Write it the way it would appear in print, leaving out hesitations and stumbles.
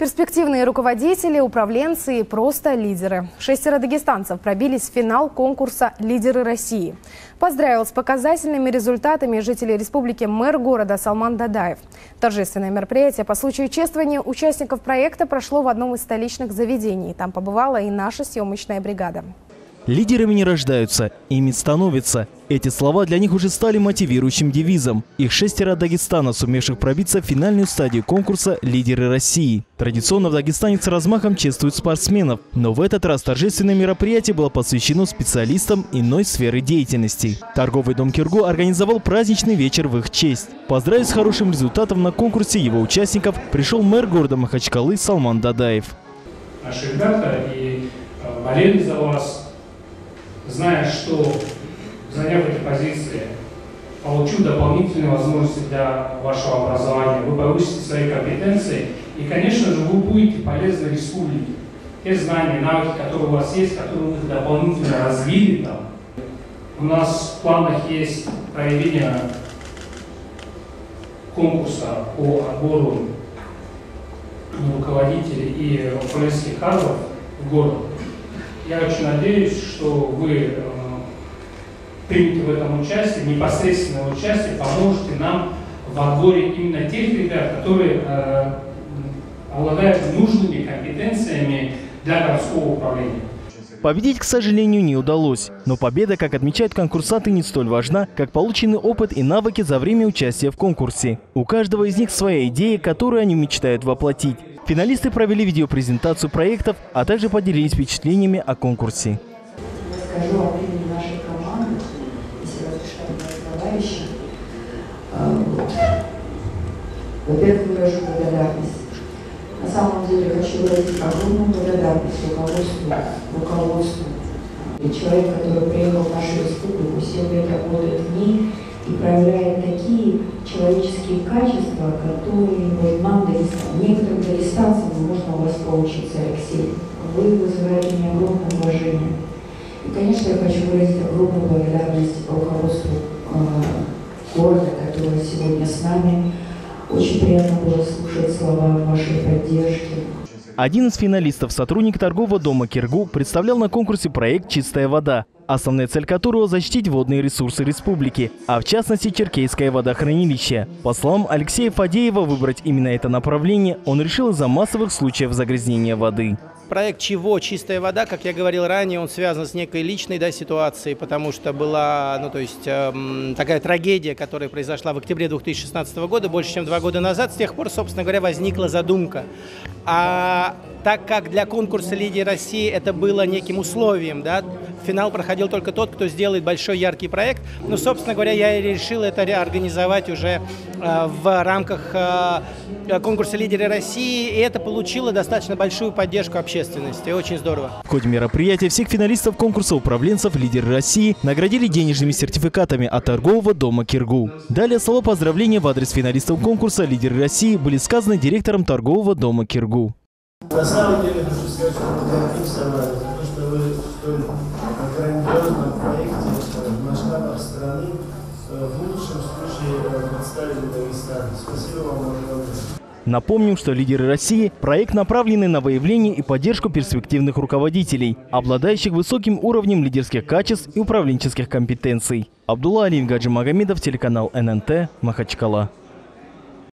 Перспективные руководители, управленцы и просто лидеры. 6 дагестанцев пробились в финал конкурса «Лидеры России». Поздравил с показательными результатами жителей республики мэр города Салман Дадаев. Торжественное мероприятие по случаю чествования участников проекта прошло в одном из столичных заведений. Там побывала и наша съемочная бригада. Лидерами не рождаются, ими становятся. Эти слова для них уже стали мотивирующим девизом. Их 6 Дагестана, сумевших пробиться в финальную стадию конкурса «Лидеры России». Традиционно в Дагестане с размахом чествуют спортсменов. Но в этот раз торжественное мероприятие было посвящено специалистам иной сферы деятельности. Торговый дом Киргу организовал праздничный вечер в их честь. Поздравив с хорошим результатом на конкурсе его участников, пришел мэр города Махачкалы Салман Дадаев. Наши ребята и болели за вас. Зная, что, заняв эти позиции, получу дополнительные возможности для вашего образования, вы повысите свои компетенции и, конечно же, вы будете полезны республике. Те знания, навыки, которые у вас есть, которые вы дополнительно развили там. У нас в планах есть проведение конкурса по отбору руководителей и управленческих кадров в городе. Я очень надеюсь, что вы примете в этом участие, непосредственное участие, поможете нам в отборе именно тех ребят, которые обладают нужными компетенциями для городского управления. Победить, к сожалению, не удалось. Но победа, как отмечают конкурсанты, не столь важна, как полученный опыт и навыки за время участия в конкурсе. У каждого из них своя идея, которую они мечтают воплотить. Финалисты провели видеопрезентацию проектов, а также поделились впечатлениями о конкурсе. Я скажу о времени нашей команды, если разрешать товарища. Во-первых, выражу благодарность. На самом деле хочу выразить огромную благодарность руководству. И человек, который приехал в нашу республику, 7 лет работает в ней и проявляет такие человеческие качества, которые нам дагестанцам, некоторым дагестанцам можно у вас поучиться, Алексей. Вы вызываете мне огромное уважение. И, конечно, я хочу выразить огромную благодарность руководству города, которое сегодня с нами. Очень приятно было слушать слова вашей поддержки. Один из финалистов, сотрудник торгового дома Киргу, представлял на конкурсе проект «Чистая вода», основная цель которого – защитить водные ресурсы республики, а в частности Черкейское водохранилище. По словам Алексея Фадеева, выбрать именно это направление он решил из-за массовых случаев загрязнения воды. Проект «Чистая вода», как я говорил ранее, он связан с некой личной ситуацией, потому что была такая трагедия, которая произошла в октябре 2016 года, больше чем 2 года назад. С тех пор, собственно говоря, возникла задумка. А так как для конкурса «Лидеры России» это было неким условием, да, в финал проходил только тот, кто сделает большой яркий проект, но, собственно говоря, я и решил это организовать уже в рамках конкурса «Лидеры России», и это получило достаточно большую поддержку общественности. Очень здорово. В ходе мероприятия всех финалистов конкурса управленцев «Лидеры России» наградили денежными сертификатами от торгового дома Киргу. Далее слова поздравления в адрес финалистов конкурса «Лидеры России» были сказаны директором торгового дома Киргу. На самом деле, хочу сказать, что благодарим собрались, потому что вы столь грандиозном проекте в масштабах страны в лучшем случае представили Дагестан. Спасибо вам огромное. Напомним, что «Лидеры России» – проект, направленный на выявление и поддержку перспективных руководителей, обладающих высоким уровнем лидерских качеств и управленческих компетенций. Абдулла Алигаджи Магомедов, телеканал ННТ, Махачкала.